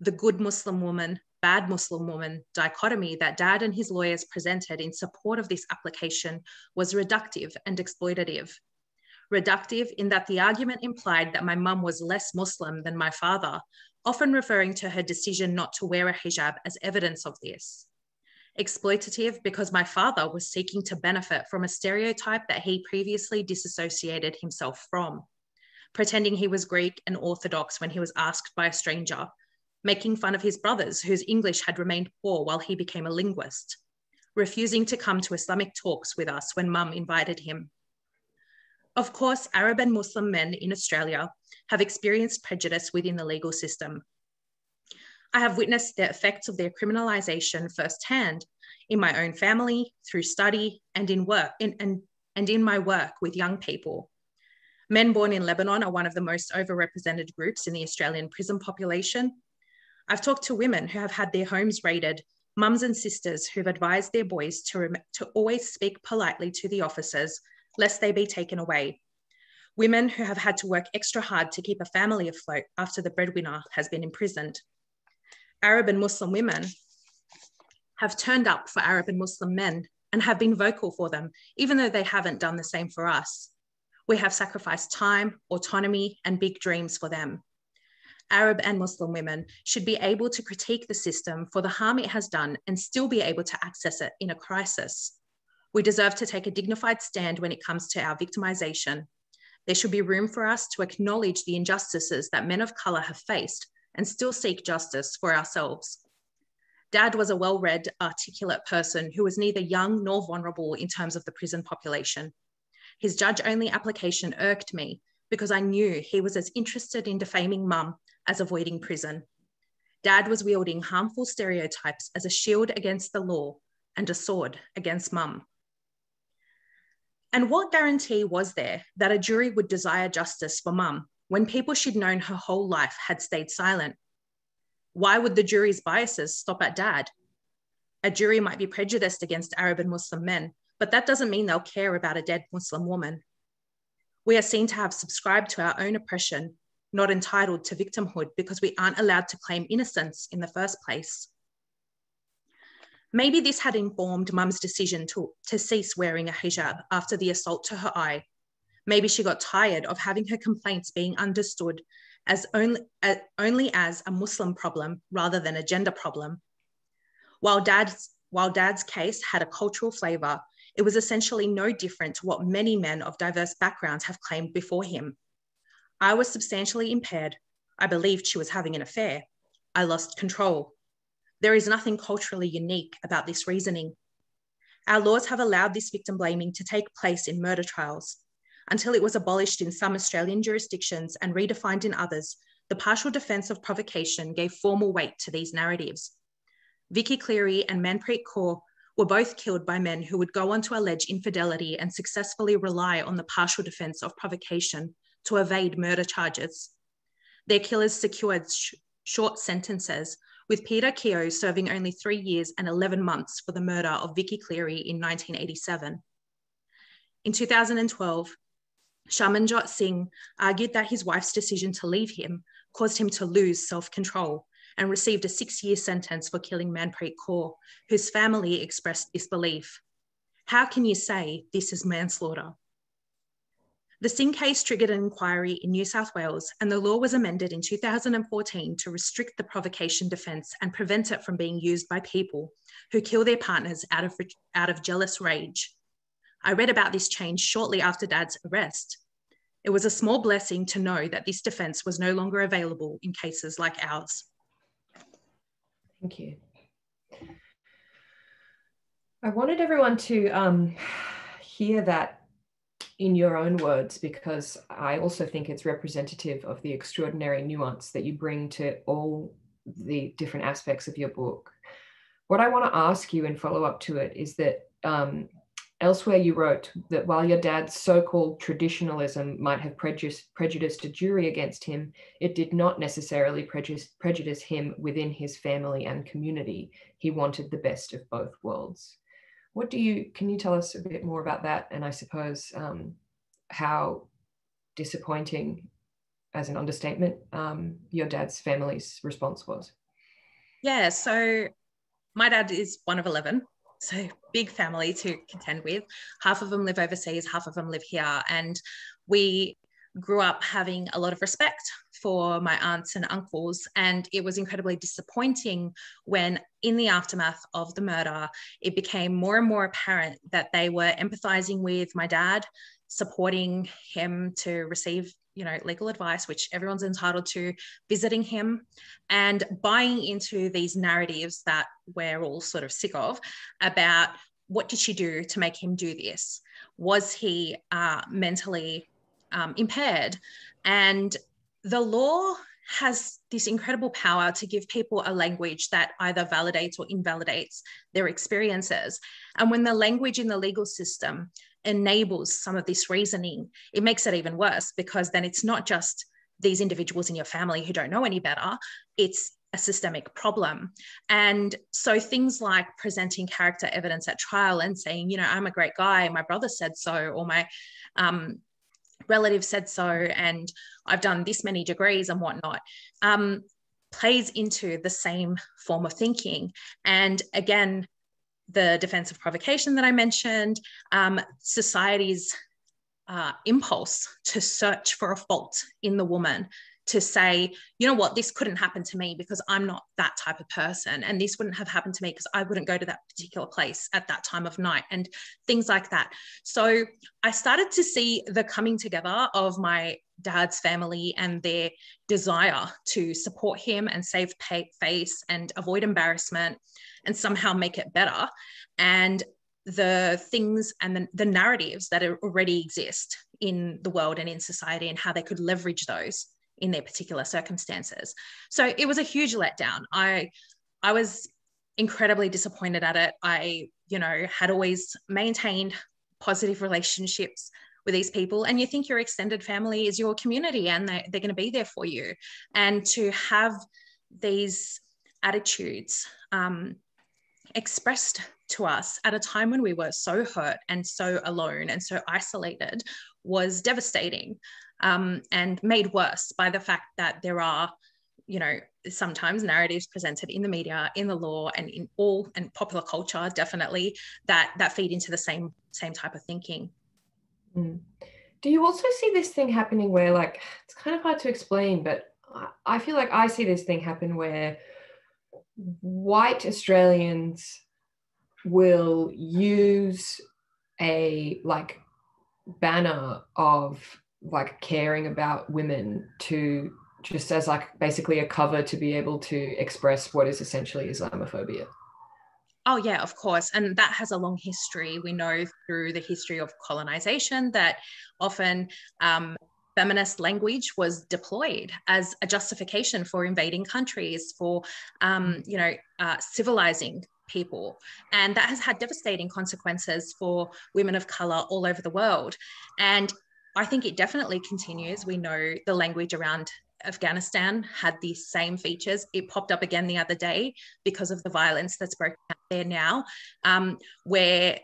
The good Muslim woman, bad Muslim woman dichotomy that Dad and his lawyers presented in support of this application was reductive and exploitative. Reductive in that the argument implied that my mum was less Muslim than my father, often referring to her decision not to wear a hijab as evidence of this. exploitative because my father was seeking to benefit from a stereotype that he previously disassociated himself from, pretending he was Greek and Orthodox when he was asked by a stranger, making fun of his brothers whose English had remained poor while he became a linguist, refusing to come to Islamic talks with us when Mum invited him. Of course, Arab and Muslim men in Australia have experienced prejudice within the legal system. I have witnessed the effects of their criminalisation firsthand in my own family, through study, and in my work with young people. Men born in Lebanon are one of the most overrepresented groups in the Australian prison population. I've talked to women who have had their homes raided, mums and sisters who've advised their boys to always speak politely to the officers, lest they be taken away. Women who have had to work extra hard to keep a family afloat after the breadwinner has been imprisoned. Arab and Muslim women have turned up for Arab and Muslim men and have been vocal for them, even though they haven't done the same for us. We have sacrificed time, autonomy, and big dreams for them. Arab and Muslim women should be able to critique the system for the harm it has done and still be able to access it in a crisis. We deserve to take a dignified stand when it comes to our victimization. There should be room for us to acknowledge the injustices that men of color have faced and still seek justice for ourselves. Dad was a well-read, articulate person who was neither young nor vulnerable in terms of the prison population. His judge-only application irked me because I knew he was as interested in defaming Mum as avoiding prison. Dad was wielding harmful stereotypes as a shield against the law and a sword against Mum. And what guarantee was there that a jury would desire justice for Mum when people she'd known her whole life had stayed silent? Why would the jury's biases stop at Dad? A jury might be prejudiced against Arab and Muslim men, but that doesn't mean they'll care about a dead Muslim woman. We are seen to have subscribed to our own oppression, not entitled to victimhood because we aren't allowed to claim innocence in the first place. Maybe this had informed Mum's decision to cease wearing a hijab after the assault to her eye. Maybe she got tired of having her complaints being understood as only as a Muslim problem rather than a gender problem. While Dad's case had a cultural flavour, it was essentially no different to what many men of diverse backgrounds have claimed before him. I was substantially impaired. I believed she was having an affair. I lost control. There is nothing culturally unique about this reasoning. Our laws have allowed this victim blaming to take place in murder trials. Until it was abolished in some Australian jurisdictions and redefined in others, the partial defence of provocation gave formal weight to these narratives. Vicky Cleary and Manpreet Kaur were both killed by men who would go on to allege infidelity and successfully rely on the partial defence of provocation to evade murder charges. Their killers secured short sentences, with Peter Keogh serving only 3 years and 11 months for the murder of Vicky Cleary in 1987. In 2012, Sharmanjot Singh argued that his wife's decision to leave him caused him to lose self-control and received a 6-year sentence for killing Manpreet Kaur, whose family expressed disbelief. How can you say this is manslaughter? The Singh case triggered an inquiry in New South Wales, and the law was amended in 2014 to restrict the provocation defence and prevent it from being used by people who kill their partners out of jealous rage. I read about this change shortly after Dad's arrest. It was a small blessing to know that this defence was no longer available in cases like ours. Thank you. I wanted everyone to hear that in your own words, because I also think it's representative of the extraordinary nuance that you bring to all the different aspects of your book. What I want to ask you in follow up to it is that elsewhere you wrote that while your dad's so-called traditionalism might have prejudiced a jury against him, it did not necessarily prejudice him within his family and community. He wanted the best of both worlds. Can you tell us a bit more about that? And I suppose how disappointing, as an understatement, your dad's family's response was. Yeah, so my dad is one of 11. So big family to contend with. Half of them live overseas, half of them live here. And we grew up having a lot of respect for my aunts and uncles. And it was incredibly disappointing when, in the aftermath of the murder, it became more and more apparent that they were empathizing with my dad, supporting him to receive, you know, legal advice, which everyone's entitled to, visiting him, and buying into these narratives that we're all sort of sick of about what did she do to make him do this? Was he mentally impaired? And the law has this incredible power to give people a language that either validates or invalidates their experiences. And when the language in the legal system enables some of this reasoning, it makes it even worse, because then it's not just these individuals in your family who don't know any better, it's a systemic problem. And so things like presenting character evidence at trial and saying, you know, I'm a great guy, my brother said so, or my relative said so, and I've done this many degrees and whatnot, plays into the same form of thinking. And again, the defense of provocation that I mentioned, society's impulse to search for a fault in the woman, to say, you know what, this couldn't happen to me because I'm not that type of person, and this wouldn't have happened to me because I wouldn't go to that particular place at that time of night, and things like that. So I started to see the coming together of my dad's family and their desire to support him and save face and avoid embarrassment and somehow make it better, and the things and the narratives that already exist in the world and in society, and how they could leverage those in their particular circumstances. So it was a huge letdown. I was incredibly disappointed at it. I, you know, had always maintained positive relationships with these people, and you think your extended family is your community and they're going to be there for you. And to have these attitudes expressed to us at a time when we were so hurt and so alone and so isolated was devastating. And made worse by the fact that there are, you know, sometimes narratives presented in the media, in the law, and in all and popular culture, definitely, that feed into the same type of thinking. Mm. Do you also see this thing happening where, like, it's kind of hard to explain, but I feel like I see this thing happen where white Australians will use a, like, banner of, like, caring about women to just as, like, basically a cover to be able to express what is essentially Islamophobia? Oh yeah, of course. And that has a long history. We know through the history of colonization that often feminist language was deployed as a justification for invading countries, for civilizing people, and that has had devastating consequences for women of color all over the world. And I think it definitely continues. We know the language around Afghanistan had the same features. It popped up again the other day because of the violence that's broken out there now, where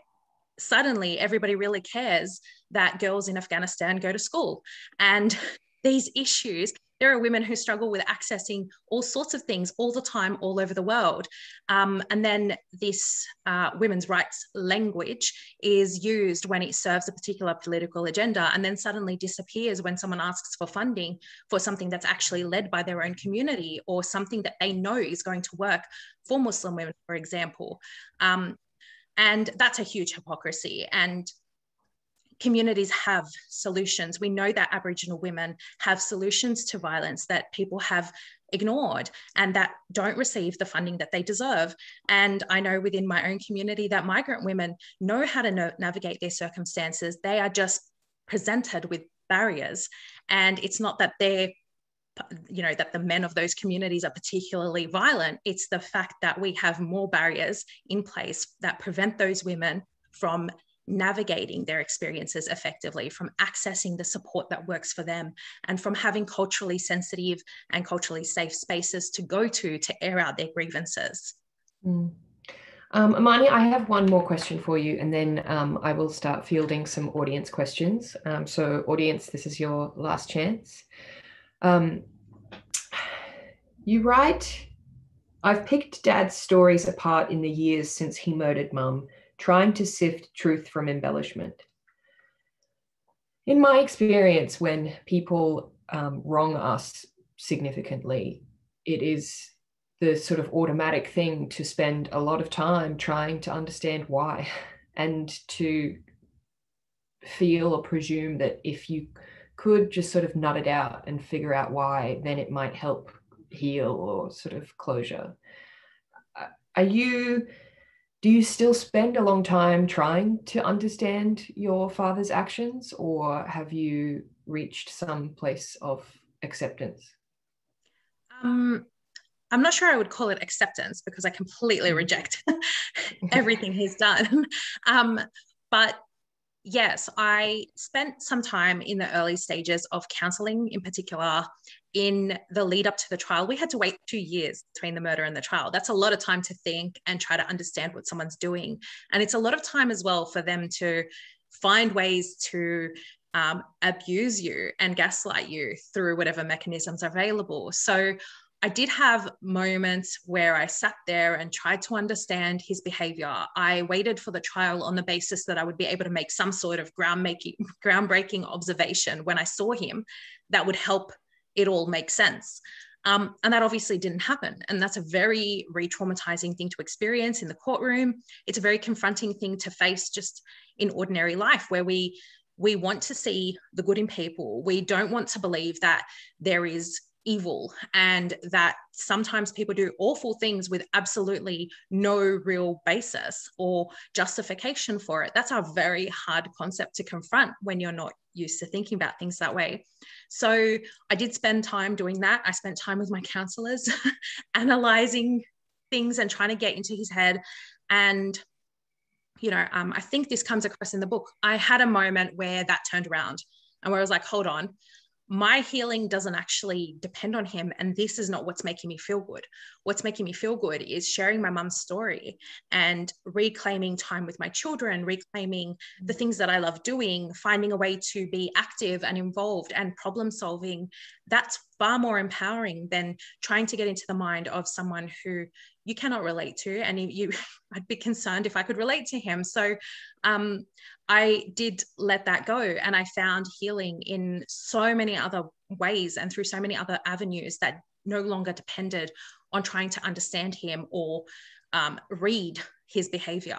suddenly everybody really cares that girls in Afghanistan go to school. And these issues, there are women who struggle with accessing all sorts of things all the time, all over the world. And then this women's rights language is used when it serves a particular political agenda, and then suddenly disappears when someone asks for funding for something that's actually led by their own community, or something that they know is going to work for Muslim women, for example. And that's a huge hypocrisy. And communities have solutions. We know that Aboriginal women have solutions to violence that people have ignored and that don't receive the funding that they deserve. And I know within my own community that migrant women know how to navigate their circumstances. They are just presented with barriers. And it's not that they're, you know, that the men of those communities are particularly violent. It's the fact that we have more barriers in place that prevent those women from navigating their experiences effectively, from accessing the support that works for them, and from having culturally sensitive and culturally safe spaces to go to air out their grievances. Mm. Amani, I have one more question for you, and then I will start fielding some audience questions. So audience, this is your last chance. You write, I've picked Dad's stories apart in the years since he murdered Mum, trying to sift truth from embellishment. In my experience, when people wrong us, significantly. It is the sort of automatic thing to spend a lot of time trying to understand why, and to feel or presume that if you could just sort of nut it out and figure out why, then it might help heal or sort of closure. Do you still spend a long time trying to understand your father's actions, or have you reached some place of acceptance? I'm not sure I would call it acceptance, because I completely reject everything he's done. But yes, I spent some time in the early stages of counselling, in particular in the lead up to the trial. We had to wait 2 years between the murder and the trial. That's a lot of time to think and try to understand what someone's doing. And it's a lot of time as well for them to find ways to abuse you and gaslight you through whatever mechanisms are available. So I did have moments where I sat there and tried to understand his behavior. I waited for the trial on the basis that I would be able to make some sort of groundbreaking observation when I saw him that would help it all make sense. And that obviously didn't happen. And that's a very re-traumatizing thing to experience in the courtroom. It's a very confronting thing to face just in ordinary life, where we want to see the good in people. We don't want to believe that there is evil, and that sometimes people do awful things with absolutely no real basis or justification for it. That's a very hard concept to confront when you're not used to thinking about things that way. So I did spend time doing that. I spent time with my counselors, analyzing things and trying to get into his head. And, you know, I think this comes across in the book. I had a moment where that turned around and where I was like, hold on, my healing doesn't actually depend on him, and this is not what's making me feel good. What's making me feel good is sharing my mum's story and reclaiming time with my children, reclaiming the things that I love doing, finding a way to be active and involved and problem solving. That's far more empowering than trying to get into the mind of someone who you cannot relate to. And I'd be concerned if I could relate to him. So I did let that go, and I found healing in so many other ways and through so many other avenues that no longer depended on trying to understand him or read his behavior.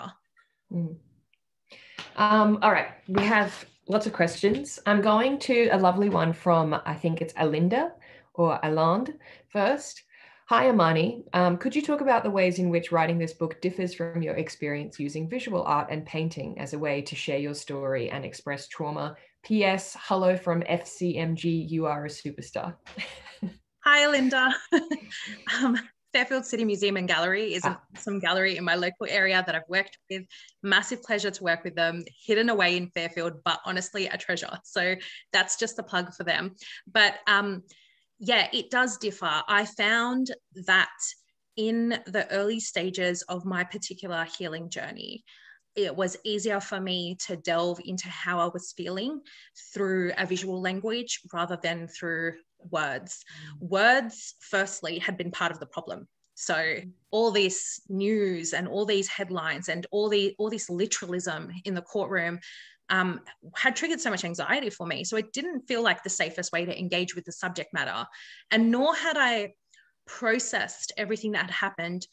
All right, we have lots of questions. I'm going to a lovely one from, I think it's Alinda or Aland first. Hi, Amani. Could you talk about the ways in which writing this book differs from your experience using visual art and painting as a way to share your story and express trauma? P.S. Hello from FCMG. You are a superstar. Hi, Linda. Fairfield City Museum and Gallery is an awesome gallery in my local area that I've worked with. Massive pleasure to work with them, hidden away in Fairfield, but honestly a treasure. So that's just a plug for them. But yeah, it does differ. I found that in the early stages of my particular healing journey, it was easier for me to delve into how I was feeling through a visual language rather than through words. Words, firstly, had been part of the problem. So all this news and all these headlines and all this literalism in the courtroom had triggered so much anxiety for me. So it didn't feel like the safest way to engage with the subject matter. And nor had I processed everything that had happened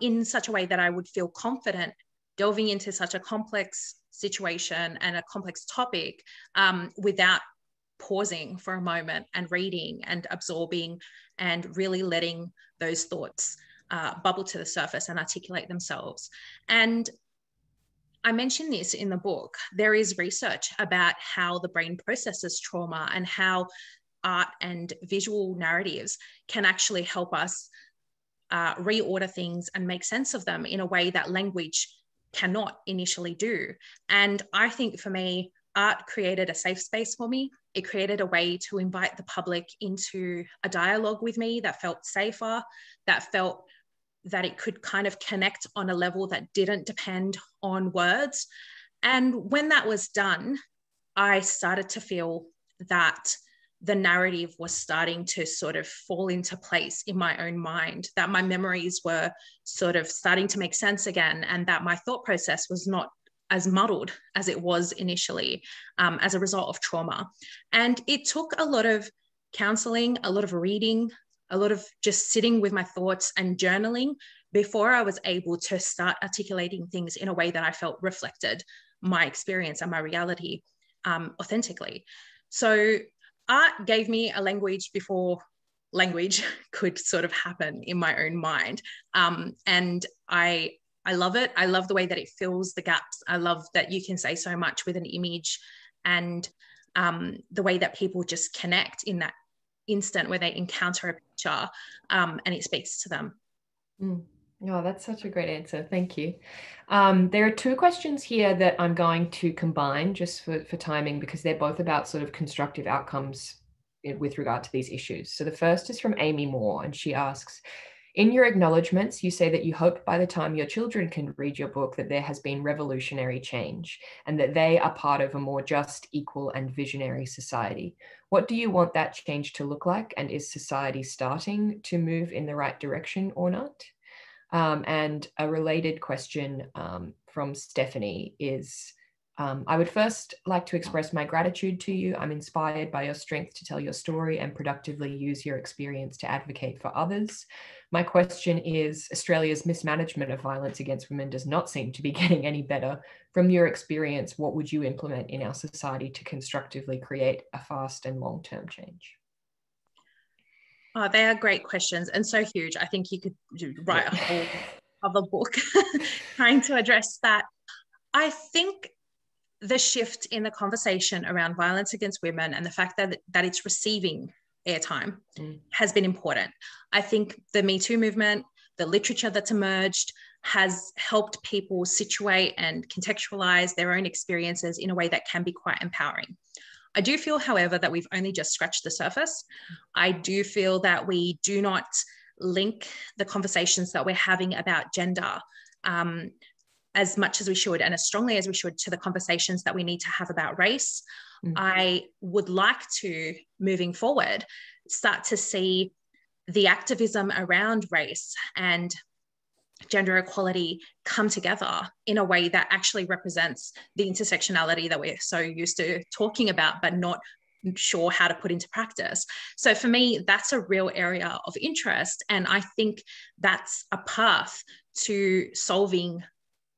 in such a way that I would feel confident delving into such a complex situation and a complex topic without pausing for a moment and reading and absorbing and really letting those thoughts bubble to the surface and articulate themselves. And I mentioned this in the book. There is research about how the brain processes trauma and how art and visual narratives can actually help us reorder things and make sense of them in a way that language cannot initially do. And I think for me, art created a safe space for me. It created a way to invite the public into a dialogue with me that felt safer, that felt that it could kind of connect on a level that didn't depend on words. And when that was done, I started to feel that the narrative was starting to sort of fall into place in my own mind, that my memories were sort of starting to make sense again, and that my thought process was not as muddled as it was initially as a result of trauma. And it took a lot of counselling, a lot of reading, a lot of just sitting with my thoughts and journaling before I was able to start articulating things in a way that I felt reflected my experience and my reality authentically. So art gave me a language before language could sort of happen in my own mind. And I love it. I love the way that it fills the gaps. I love that you can say so much with an image, and the way that people just connect in that instant where they encounter a picture and it speaks to them. Mm. Oh, that's such a great answer. Thank you. There are two questions here that I'm going to combine just for timing, because they're both about sort of constructive outcomes with regard to these issues. So the first is from Amy Moore, and she asks, in your acknowledgements, you say that you hope by the time your children can read your book that there has been revolutionary change and that they are part of a more just, equal and visionary society. What do you want that change to look like? And is society starting to move in the right direction or not? And a related question from Stephanie is, I would first like to express my gratitude to you. I'm inspired by your strength to tell your story and productively use your experience to advocate for others. My question is, Australia's mismanagement of violence against women does not seem to be getting any better. From your experience, what would you implement in our society to constructively create a fast and long-term change? Oh, they are great questions and so huge. I think you could write a whole other book trying to address that. I think the shift in the conversation around violence against women and the fact that it's receiving airtime has been important. I think the Me Too movement, the literature that's emerged, has helped people situate and contextualize their own experiences in a way that can be quite empowering. I do feel, however, that we've only just scratched the surface. I do feel that we do not link the conversations that we're having about gender as much as we should and as strongly as we should to the conversations that we need to have about race. Mm-hmm. I would like to, moving forward, start to see the activism around race and gender equality come together in a way that actually represents the intersectionality that we're so used to talking about but not sure how to put into practice. So for me, that's a real area of interest, and I think that's a path to solving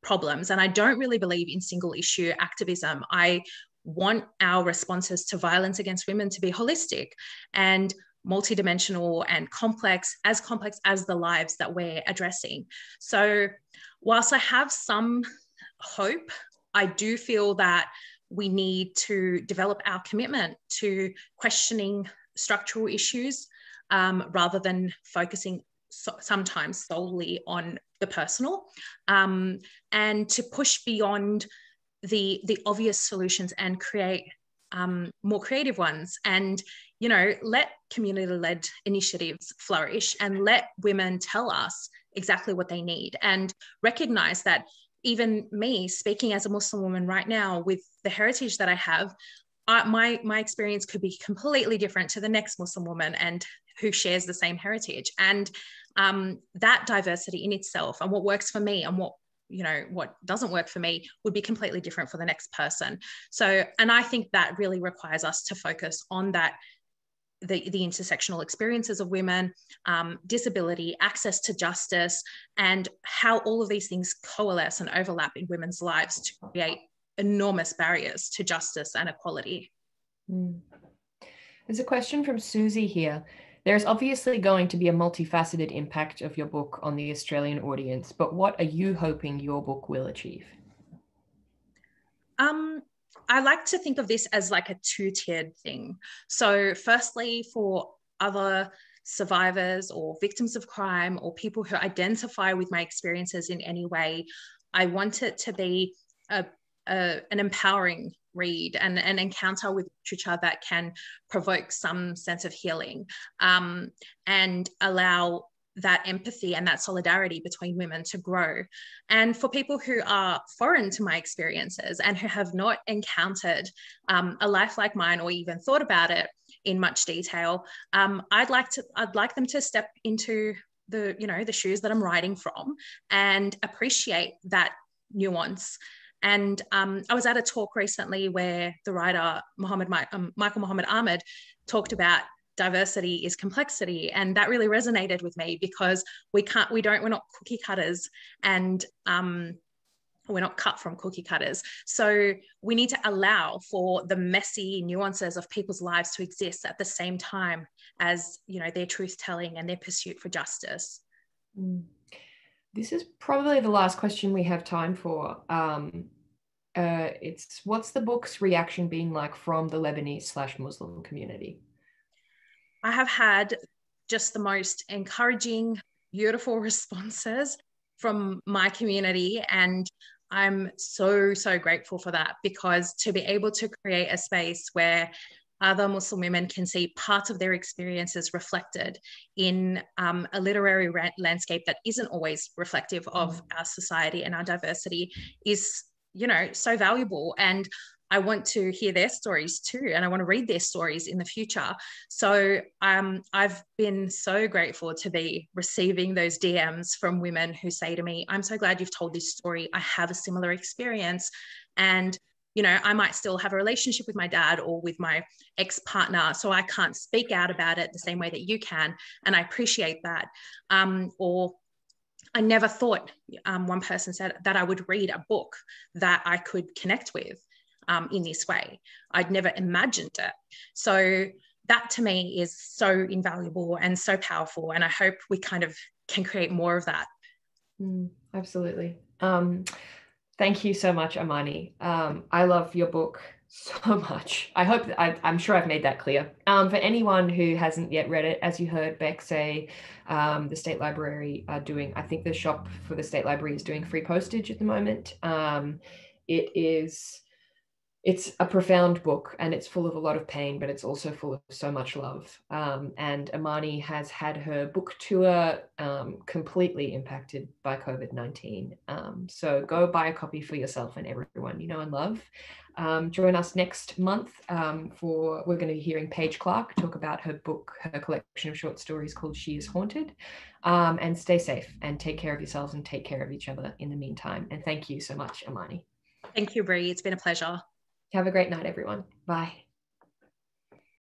problems. And I don't really believe in single issue activism. I want our responses to violence against women to be holistic and multidimensional and complex as the lives that we're addressing. So whilst I have some hope, I do feel that we need to develop our commitment to questioning structural issues rather than focusing sometimes solely on the personal, and to push beyond the obvious solutions and create more creative ones, and, you know, let community-led initiatives flourish and let women tell us exactly what they need, and recognize that even me speaking as a Muslim woman right now with the heritage that I have, my experience could be completely different to the next Muslim woman and who shares the same heritage, and that diversity in itself and what works for me and what doesn't work for me would be completely different for the next person. So, and I think that really requires us to focus on that, the intersectional experiences of women, disability, access to justice, and how all of these things coalesce and overlap in women's lives to create enormous barriers to justice and equality. Mm. There's a question from Susie here. There's obviously going to be a multifaceted impact of your book on the Australian audience, but what are you hoping your book will achieve? I like to think of this as like a two-tiered thing. So firstly, for other survivors or victims of crime or people who identify with my experiences in any way, I want it to be an empowering read and an encounter with literature that can provoke some sense of healing and allow that empathy and that solidarity between women to grow. And for people who are foreign to my experiences and who have not encountered a life like mine or even thought about it in much detail, I'd like them to step into the shoes that I'm writing from and appreciate that nuance. And I was at a talk recently where the writer Mohammed Michael Mohammed Ahmed talked about diversity is complexity. And that really resonated with me because we're not cookie cutters, and we're not cut from cookie cutters. So we need to allow for the messy nuances of people's lives to exist at the same time as, you know, their truth telling and their pursuit for justice. Mm. This is probably the last question we have time for. It's what's the book's reaction been like from the Lebanese/Muslim community? I have had just the most encouraging, beautiful responses from my community, and I'm so, so grateful for that, because to be able to create a space where other Muslim women can see parts of their experiences reflected in a literary landscape that isn't always reflective of our society and our diversity is, you know, so valuable. And I want to hear their stories too, and I want to read their stories in the future. So I've been so grateful to be receiving those DMs from women who say to me, I'm so glad you've told this story. I have a similar experience. And, you know, I might still have a relationship with my dad or with my ex-partner, so I can't speak out about it the same way that you can. And I appreciate that. Or I never thought, one person said, that I would read a book that I could connect with in this way. I'd never imagined it. So that to me is so invaluable and so powerful. And I hope we kind of can create more of that. Mm, absolutely. Thank you so much, Amani. I love your book so much. I hope that I'm sure I've made that clear. For anyone who hasn't yet read it, as you heard Beck say, the State Library are doing, I think the shop for the State Library is doing free postage at the moment. It's a profound book, and it's full of a lot of pain, but it's also full of so much love. And Amani has had her book tour completely impacted by COVID-19. So go buy a copy for yourself and everyone you know and love. Join us next month for, we're going to be hearing Paige Clark talk about her book, her collection of short stories called She Is Haunted. And stay safe and take care of yourselves and take care of each other in the meantime. And thank you so much, Amani. Thank you, Bri. It's been a pleasure. Have a great night, everyone. Bye.